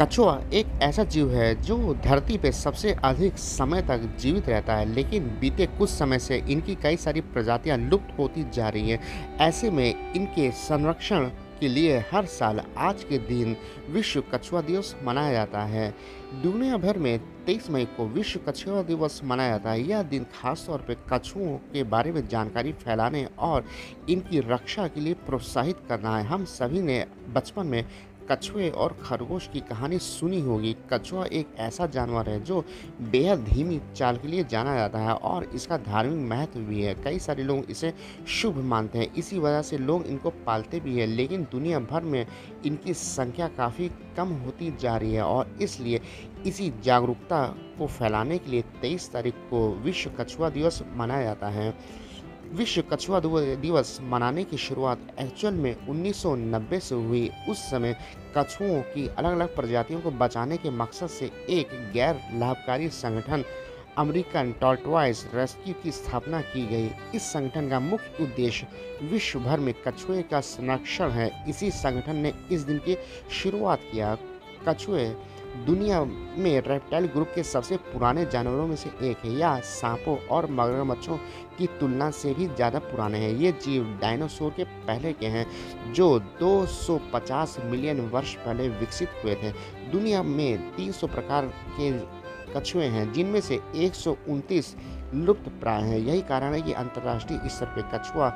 कछुआ एक ऐसा जीव है जो धरती पे सबसे अधिक समय तक जीवित रहता है, लेकिन बीते कुछ समय से इनकी कई सारी प्रजातियां लुप्त होती जा रही हैं। ऐसे में इनके संरक्षण के लिए हर साल आज के दिन विश्व कछुआ दिवस मनाया जाता है। दुनिया भर में 23 मई को विश्व कछुआ दिवस मनाया जाता है। यह दिन खासतौर पर कछुओं के बारे में जानकारी फैलाने और इनकी रक्षा के लिए प्रोत्साहित करना है। हम सभी ने बचपन में कछुए और खरगोश की कहानी सुनी होगी। कछुआ एक ऐसा जानवर है जो बेहद धीमी चाल के लिए जाना जाता है और इसका धार्मिक महत्व भी है। कई सारे लोग इसे शुभ मानते हैं, इसी वजह से लोग इनको पालते भी हैं, लेकिन दुनिया भर में इनकी संख्या काफ़ी कम होती जा रही है और इसलिए इसी जागरूकता को फैलाने के लिए 23 तारीख को विश्व कछुआ दिवस मनाया जाता है। विश्व कछुआ दिवस मनाने की शुरुआत एक्चुअल में 1990 से हुई। उस समय कछुओं की अलग अलग प्रजातियों को बचाने के मकसद से एक गैर लाभकारी संगठन अमेरिकन टॉर्टवाइस रेस्क्यू की स्थापना की गई। इस संगठन का मुख्य उद्देश्य विश्व भर में कछुए का संरक्षण है। इसी संगठन ने इस दिन की शुरुआत किया। कछुए दुनिया में रेप्टाइल ग्रुप के सबसे पुराने जानवरों में से एक है। यह सांपों और मगरमच्छों की तुलना से भी ज़्यादा पुराने हैं। ये जीव डायनासोर के पहले के हैं जो 250 मिलियन वर्ष पहले विकसित हुए थे। दुनिया में 300 प्रकार के कछुए हैं जिनमें से 129 लुप्त प्राय हैं। यही कारण है कि अंतर्राष्ट्रीय स्तर पर कछुआ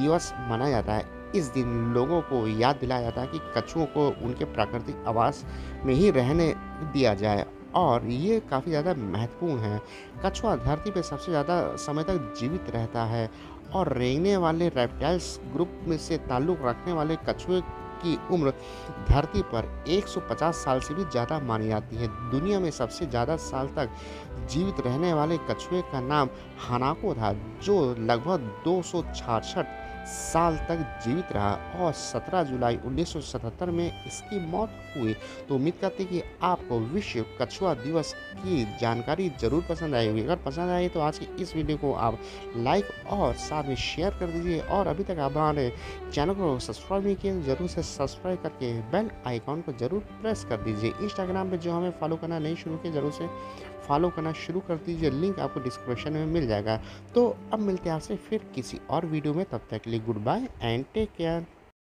दिवस मनाया जाता है। इस दिन लोगों को याद दिलाया जाता है कि कछुओं को उनके प्राकृतिक आवास में ही रहने दिया जाए और ये काफ़ी ज़्यादा महत्वपूर्ण है। कछुआ धरती पर सबसे ज़्यादा समय तक जीवित रहता है और रेंगने वाले रेप्टाइल्स ग्रुप में से ताल्लुक़ रखने वाले कछुए की उम्र धरती पर 150 साल से भी ज़्यादा मानी जाती है। दुनिया में सबसे ज़्यादा साल तक जीवित रहने वाले कछुए का नाम हनाको था, जो लगभग 266 साल तक जीवित रहा और 17 जुलाई 1977 में इसकी मौत हुई। तो उम्मीद करते हैं कि आपको विश्व कछुआ दिवस की जानकारी जरूर पसंद आई होगी। अगर पसंद आए तो आज की इस वीडियो को आप लाइक और साथ में शेयर कर दीजिए और अभी तक आप हमारे चैनल को सब्सक्राइब नहीं किए जरूर से सब्सक्राइब करके बेल आइकॉन को जरूर प्रेस कर दीजिए। इंस्टाग्राम पर जो हमें फॉलो करना नहीं शुरू किया जरूर से फॉलो करना शुरू कर दीजिए। लिंक आपको डिस्क्रिप्शन में मिल जाएगा। तो अब मिलते हैं आपसे फिर किसी और वीडियो में, तब तक के लिए goodbye and take care.